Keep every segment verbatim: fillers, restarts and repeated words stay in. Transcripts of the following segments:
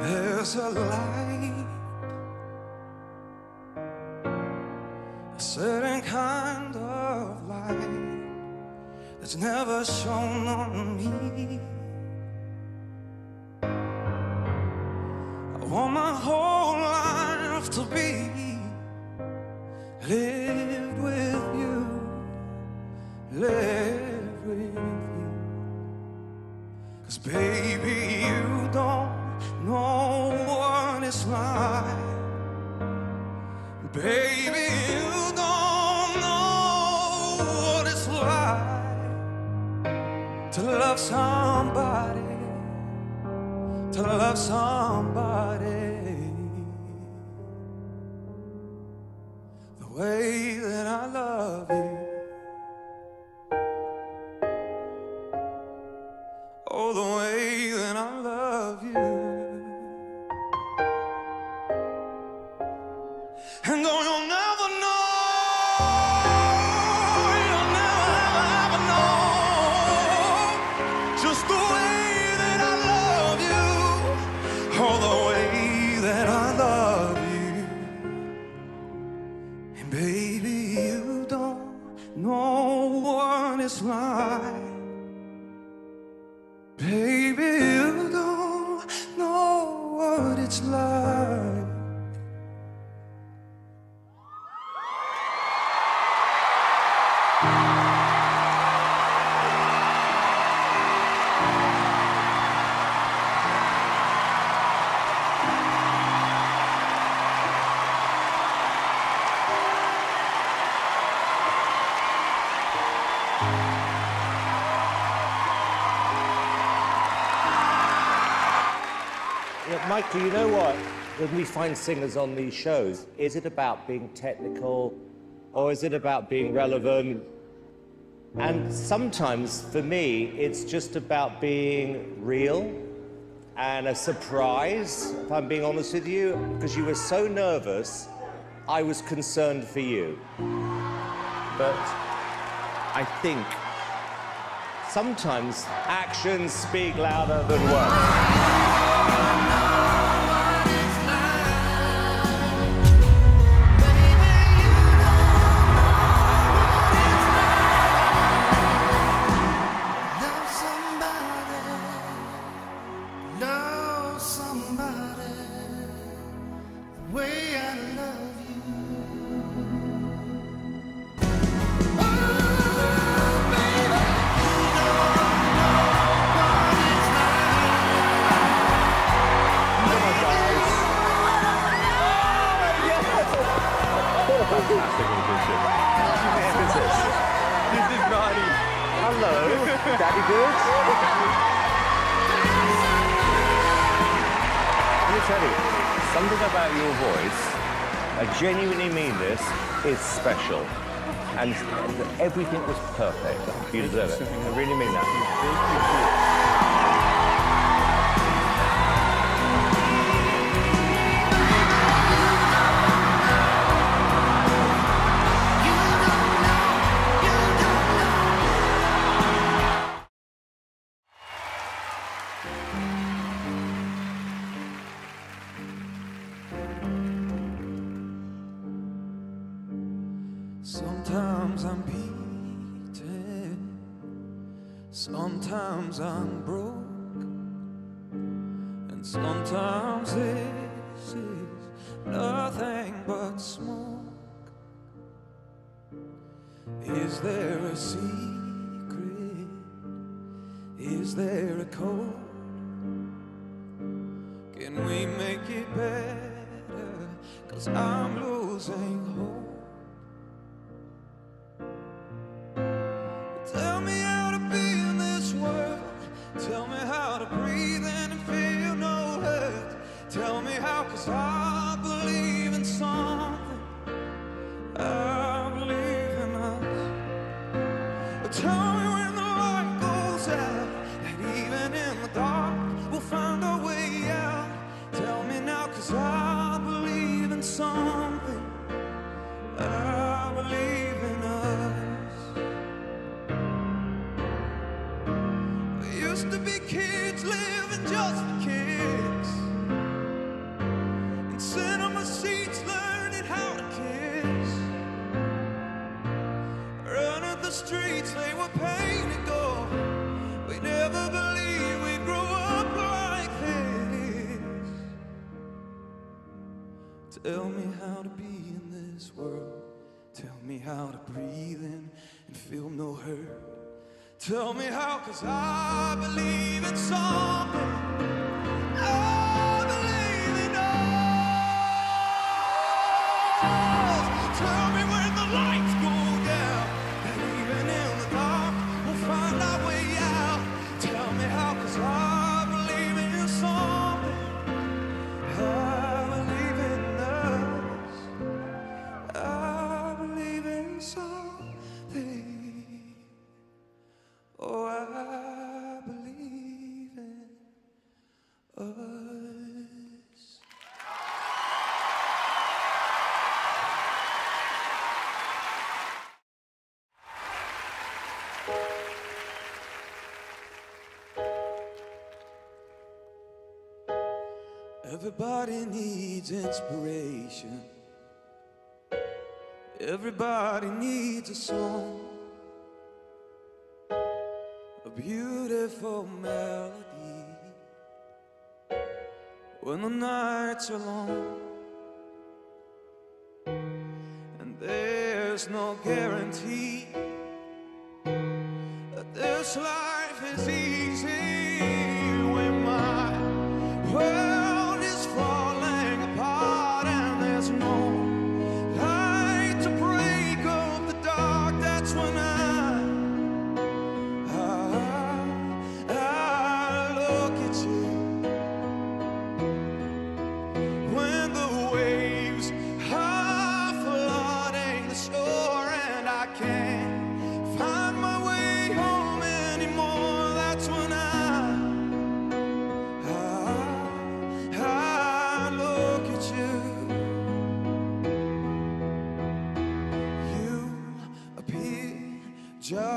There's a light, a certain kind of light that's never shone on me. I want my whole life to be lived with you, lived with you. 'Cause baby, you don't know what it's like. Baby, you don't know what it's like to love somebody, to love somebody the way that I love you. Oh, the way that I love you. And though you'll never know, you'll never, ever, ever know just the way that I love you, oh, the way that I love you. And baby, you don't know what it's like. Baby, you don't know what it's like. Yeah, Michael, you know what? When we find singers on these shows, is it about being technical or is it about being relevant? And sometimes, for me, it's just about being real and a surprise, if I'm being honest with you, because you were so nervous, I was concerned for you. But I think sometimes actions speak louder than words. Daddy Good? Let me tell you, something about your voice, I genuinely mean this, is special. And everything was perfect. You deserve it. I really mean that. Sometimes I'm beaten, sometimes I'm broke, and sometimes this is nothing but smoke. Is there a secret? Is there a code? Can we make it better? 'Cause I'm losing hope. I believe in something, I believe in us. But tell me when the light goes out, that even in the dark we'll find our way out. Tell me now, 'cause I believe in something, I believe in us. We used to be kids living just for kids. streets, they were paid to go. We never believed we'd grow up like this. Tell me how to be in this world. Tell me how to breathe in and feel no hurt. Tell me how, 'cause I believe in something. I tell me when the lights go down, and even in the dark we'll find our way out. Tell me how, 'cause I believe in something. I believe in us. I believe in something. Oh, I believe in us. Everybody needs inspiration. Everybody needs a song, a beautiful melody. When the nights are long and there's no guarantee that this life is easy, when my world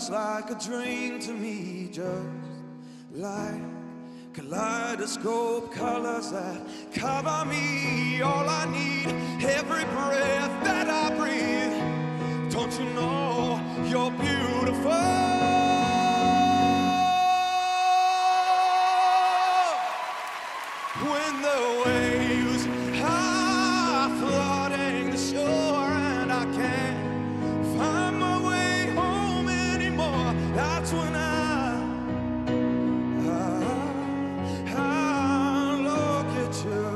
just like a dream to me, just like kaleidoscope colors that cover me. All I need, every breath that I breathe. Don't you know you're beautiful? When the waves are flooding the shore and I can't find my way home anymore, that's when I, I, I look at you.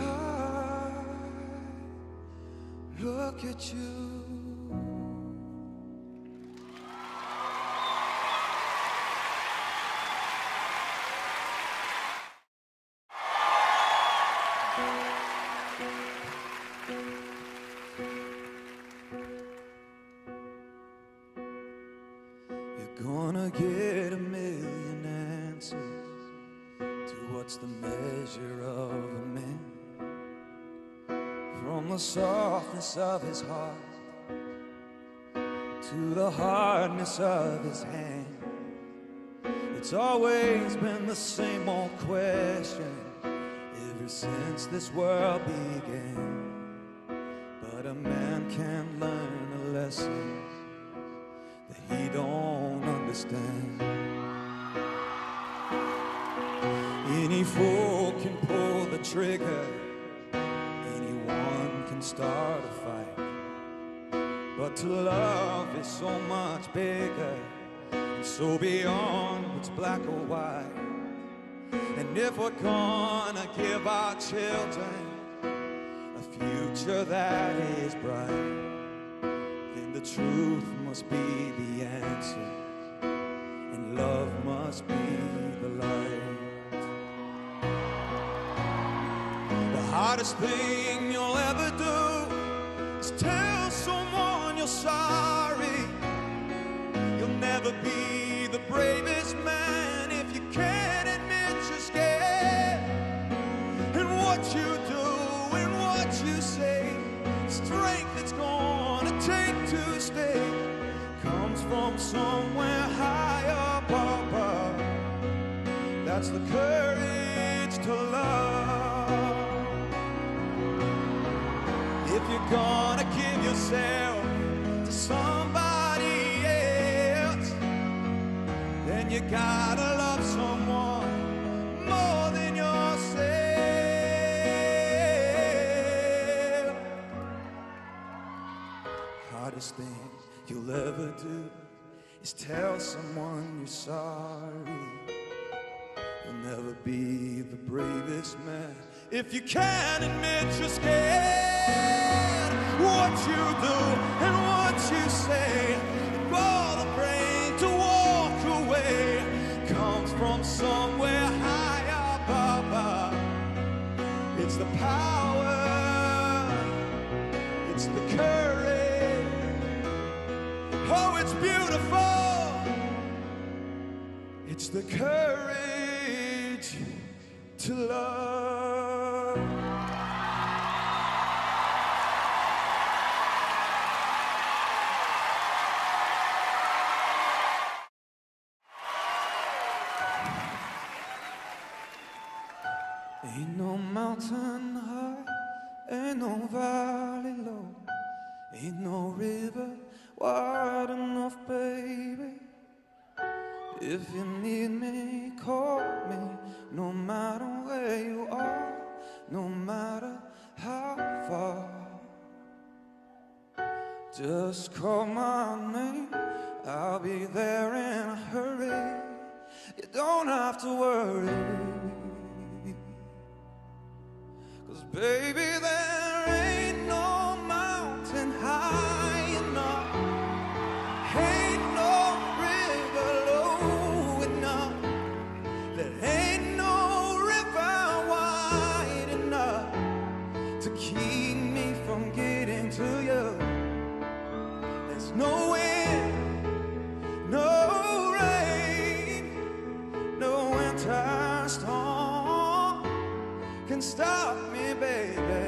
I look at you. Gonna get a million answers to what's the measure of a man. From the softness of his heart to the hardness of his hand, it's always been the same old question ever since this world began. But a man can learn a lesson that he don't understand. Any fool can pull the trigger, anyone can start a fight, but to love is so much bigger and so beyond what's black or white. And if we're gonna give our children a future that is bright, then the truth must be the answer, and love must be the light. The hardest thing you'll ever do is tell someone you're sorry. You'll never be the bravest man if you can't admit you're scared. And what you do and what you say, strength that's gonna take to stay, comes from somewhere high up above. That's the courage to love. If you're gonna give yourself and you gotta love someone more than yourself. Hardest thing you'll ever do is tell someone you're sorry. You'll never be the bravest man if you can't admit you're scared. What you do and what you say, all the brain to walk away comes from somewhere high up above. It's the power, it's the courage. Oh, it's beautiful. It's the courage to love. Ain't no mountain high, ain't no valley low, ain't no river wide enough, baby. If you need me, call me, no matter where you are, no matter how far. Just call my name, I'll be there in a hurry. You don't have to worry, 'cause baby, there ain't no mountain high enough, ain't no no wind, no rain, no winter storm can stop me, baby.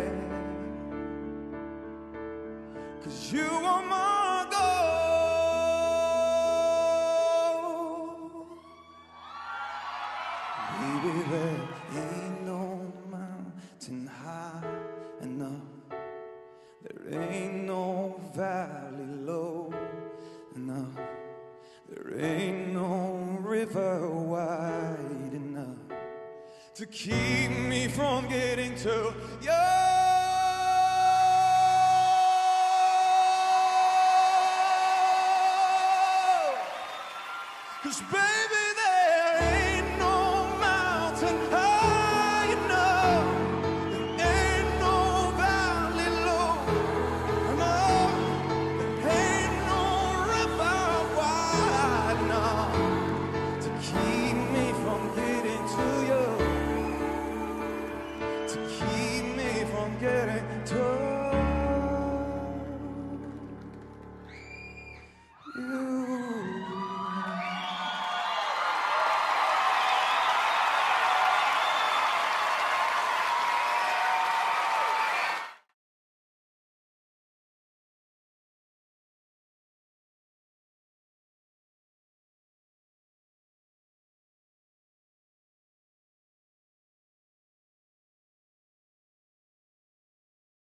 'Cause you are my goal. Baby, there ain't no mountain high enough, there ain't no valley low enough, there ain't no river wide enough to keep me from getting to you. Cause baby, there ain't no mountain high enough, getting to you.